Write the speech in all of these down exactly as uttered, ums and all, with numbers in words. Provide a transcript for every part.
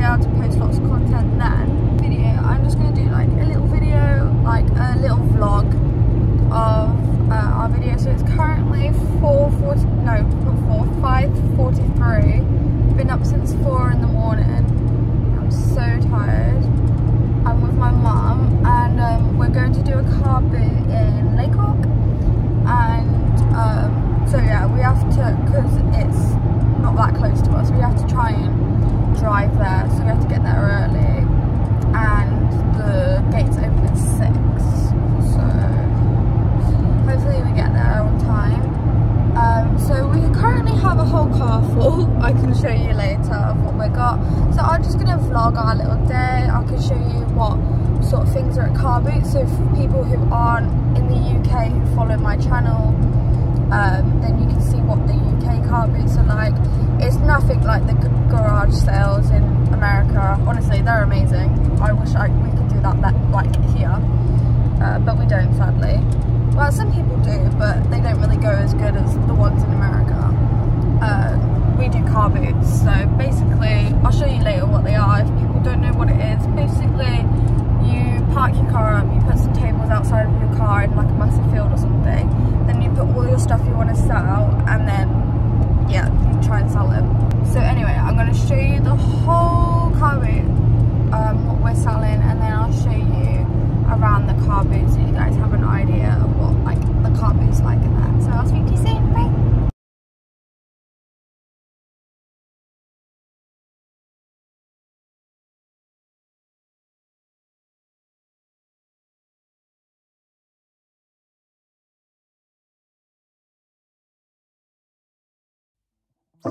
be able to post lots of content then. Video, I'm just going to do like a little video, like a little vlog of uh, our video. So it's currently four forty, no, not four, five forty-three. Been up since four in the morning. I'm so tired. I'm with my mum, and um, we're going to do a car boot in Laycock, and um, so yeah, we have to, because it's not that close to us, we have to try and drive there, so we have to get there early, and the gates open at six, so hopefully we get there on time. Um, so we currently have a whole car full. I can show you later of what we got. So I'm just going to vlog our little day. I can show you what sort of things are at car boots. So for people who aren't in the U K who follow my channel, um, then you can see what the U K car boots are like. It's nothing like the garage sales in America. Honestly, they're amazing. I wish I, we could do that, that like here, uh, but we don't, sadly. Well, some people do, but they don't really go as good as the ones in America. Uh, we do car boots, so basically, I'll show you later what they are if people don't know what it is. Basically, you park your car up, you put some tables outside of your car in like a massive field or something, then you put all your stuff you want to sell, and then, yeah, you try and sell it. So anyway, I'm going to show you the whole car boot, um, what we're selling, and then I'll show you around the car boot so you guys have an idea of what like the car boot's like in that. So I'll speak to you soon, bye! I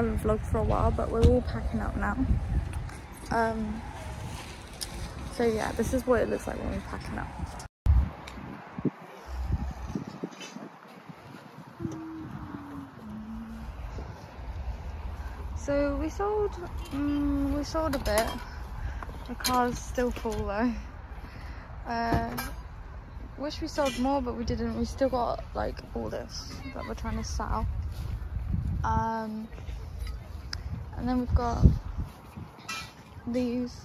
haven't vlogged for a while, but we're all packing up now. Um, so yeah, this is what it looks like when we're packing up. So we sold, um, we sold a bit. The car's still full though. Uh, wish we sold more, but we didn't. We still got like all this that we're trying to sell. Um, And then we've got these,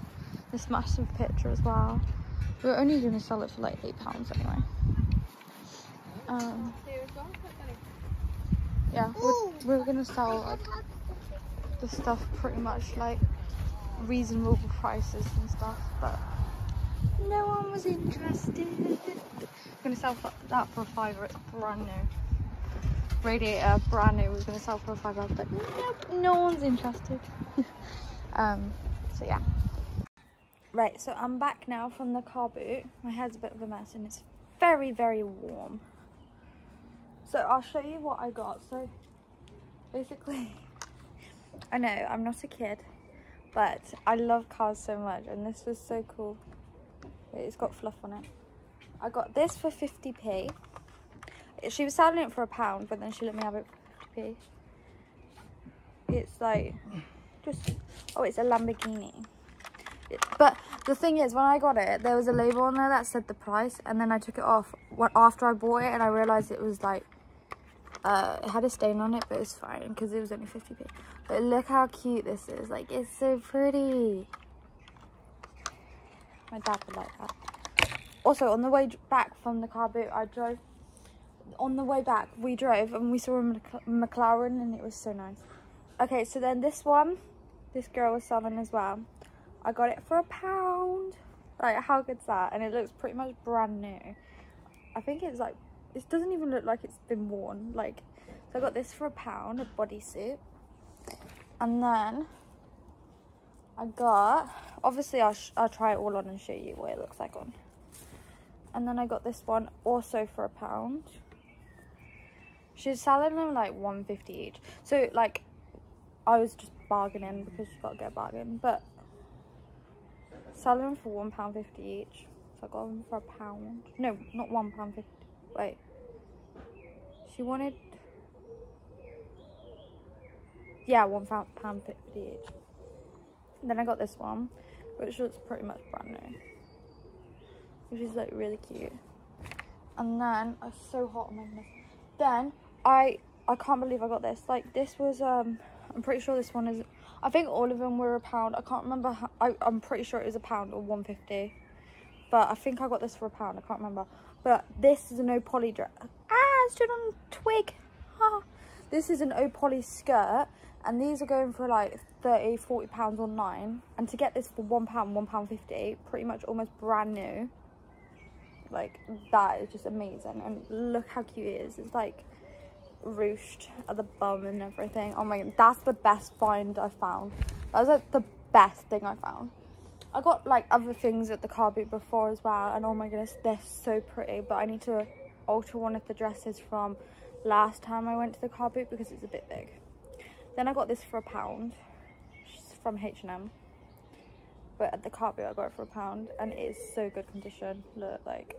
this massive picture as well. We were only going to sell it for like eight pounds anyway. Um, yeah, we're, we're going to sell like the stuff pretty much like reasonable prices and stuff, but no one was interested. We're going to sell for, that for a fiver, it's brand new. Radiator, brand new, we was going to sell for a fiver, but nope, no one's interested. um, so yeah. Right, so I'm back now from the car boot. My hair's a bit of a mess and it's very, very warm. So I'll show you what I got. So basically, I know, I'm not a kid, but I love cars so much and this was so cool. It's got fluff on it. I got this for fifty p. She was selling it for a pound, but then she let me have it for fifty p. It's like, just, oh, it's a Lamborghini. It, but the thing is, when I got it, there was a label on there that said the price, and then I took it off after I bought it, and I realised it was like, uh, it had a stain on it, but it's fine, because it was only fifty p. But look how cute this is. Like, it's so pretty. My dad would like that. Also, on the way back from the car boot, I drove... on the way back we drove and we saw a McLaren and it was so nice. Okay, so then this one, this girl was selling as well. I got it for a pound. Like, how good's that? And it looks pretty much brand new. I think it's like, it doesn't even look like it's been worn. Like, so I got this for a pound, a bodysuit. And then I got, obviously I'll, sh I'll try it all on and show you what it looks like on. And then I got this one also for a pound. She's selling them like one fifty each. So like I was just bargaining because you've got to get a bargain, but selling them for one pound fifty each. So I got them for a pound. No, not one pound fifty. Wait. She wanted, yeah, one pound fifty each. And then I got this one, which looks pretty much brand new, which is like really cute. And then it's so hot on my neck. Then I I can't believe I got this. Like this was um I'm pretty sure this one is, I think all of them were a pound. I can't remember how, I, I'm pretty sure it was a pound or one fifty, but I think I got this for a pound. I can't remember. But this is an Oh Polly dress. Ah, it's stood on a twig. Ah. This is an Oh Polly skirt, and these are going for like thirty, forty pounds online. And to get this for one pound, one pound fifty, pretty much almost brand new. Like that is just amazing, and look how cute it is. It's like ruched at the bum and everything. Oh my god, that's the best find I found. That was like the best thing I found. I got like other things at the car boot before as well, and oh my goodness, they're so pretty. But I need to alter one of the dresses from last time I went to the car boot because it's a bit big. Then I got this for a pound from H and M. But at the car boot I got it for a pound, and it is so good condition. Look, like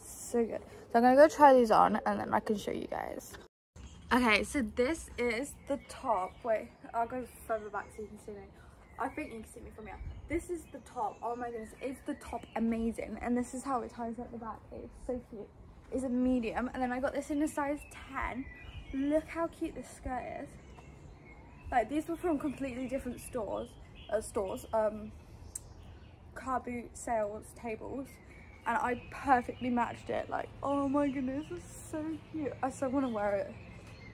so good. So I'm gonna go try these on and then I can show you guys. Okay, so this is the top. Wait, I'll go further back so you can see me. I think you can see me from here. This is the top. Oh my goodness, is the top amazing? And this is how it ties at the back. It's so cute. It's a medium, and then I got this in a size ten. Look how cute this skirt is. Like these were from completely different stores. Uh, stores um car boot sales tables, and I perfectly matched it. Like oh my goodness, it's so cute. I still want to wear it.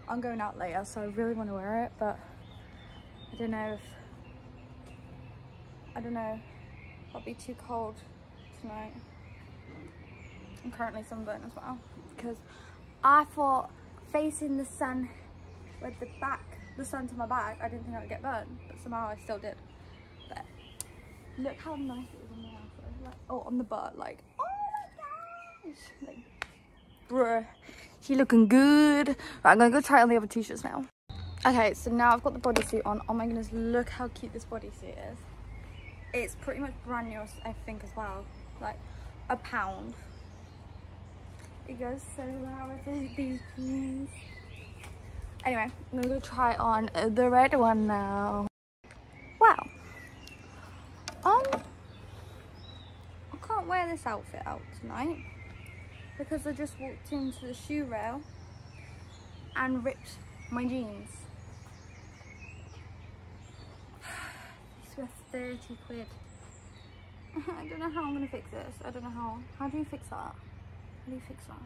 I'm going out later, so I really want to wear it, but I don't know if I don't know I'll be too cold tonight. I'm currently sunburned as well because I thought facing the sun with the back the sun to my back, I didn't think I'd get burned, but somehow I still did. But look how nice it is on the outfit. Like, oh, on the butt, like, oh my gosh! Like, bruh, she looking good. Right, I'm gonna go try on the other t-shirts now. Okay, so now I've got the bodysuit on. Oh my goodness, look how cute this bodysuit is. It's pretty much brand new, I think, as well. Like, a pound. It goes so well with these jeans. Anyway, I'm gonna go try on the red one now. Wow. Um, I can't wear this outfit out tonight because I just walked into the shoe rail and ripped my jeans. These were thirty quid. I don't know how I'm gonna fix this. I don't know how. How do you fix that? How do you fix that?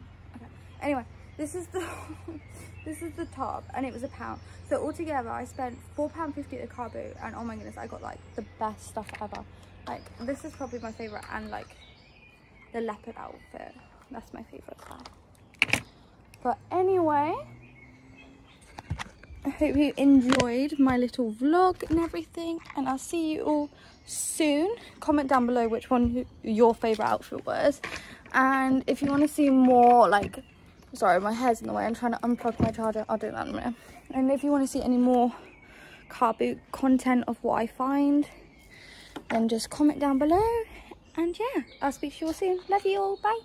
Okay. Anyway. This is the this is the top, and it was a pound. So altogether, I spent four pound fifty at the car boot, and oh my goodness, I got like the best stuff ever. Like this is probably my favorite, and like the leopard outfit, that's my favorite style. But anyway, I hope you enjoyed my little vlog and everything, and I'll see you all soon. Comment down below which one your favorite outfit was, and if you want to see more like. Sorry, my hair's in the way. I'm trying to unplug my charger. I'll do that in a minute. And if you want to see any more car boot content of what I find, then just comment down below. And yeah, I'll speak to you all soon. Love you all. Bye.